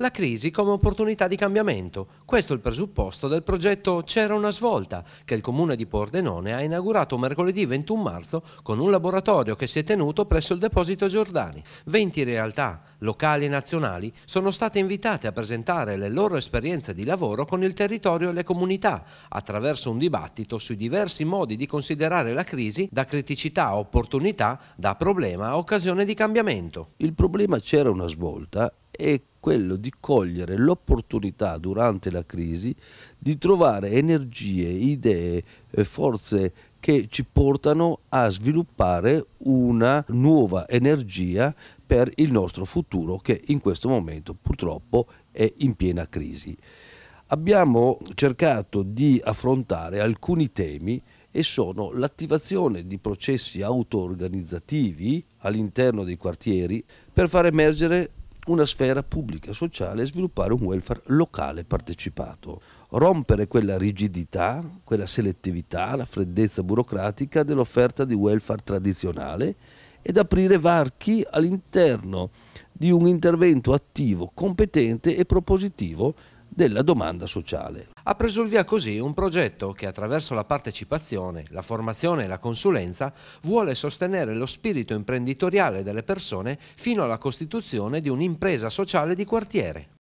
La crisi come opportunità di cambiamento, questo è il presupposto del progetto C'era una svolta, che il comune di Pordenone ha inaugurato mercoledì 21 marzo con un laboratorio che si è tenuto presso il Deposito Giordani. 20 realtà, locali e nazionali, sono state invitate a presentare le loro esperienze di lavoro con il territorio e le comunità, attraverso un dibattito sui diversi modi di considerare la crisi, da criticità a opportunità, da problema a occasione di cambiamento. Il problema C'era una svolta è quello di cogliere l'opportunità durante la crisi di trovare energie, idee, forze che ci portano a sviluppare una nuova energia per il nostro futuro, che in questo momento purtroppo è in piena crisi. Abbiamo cercato di affrontare alcuni temi e sono l'attivazione di processi auto-organizzativi all'interno dei quartieri per far emergere una sfera pubblica sociale e sviluppare un welfare locale partecipato. Rompere quella rigidità, quella selettività, la freddezza burocratica dell'offerta di welfare tradizionale ed aprire varchi all'interno di un intervento attivo, competente e propositivo della domanda sociale. Ha preso il via così un progetto che attraverso la partecipazione, la formazione e la consulenza vuole sostenere lo spirito imprenditoriale delle persone fino alla costituzione di un'impresa sociale di quartiere.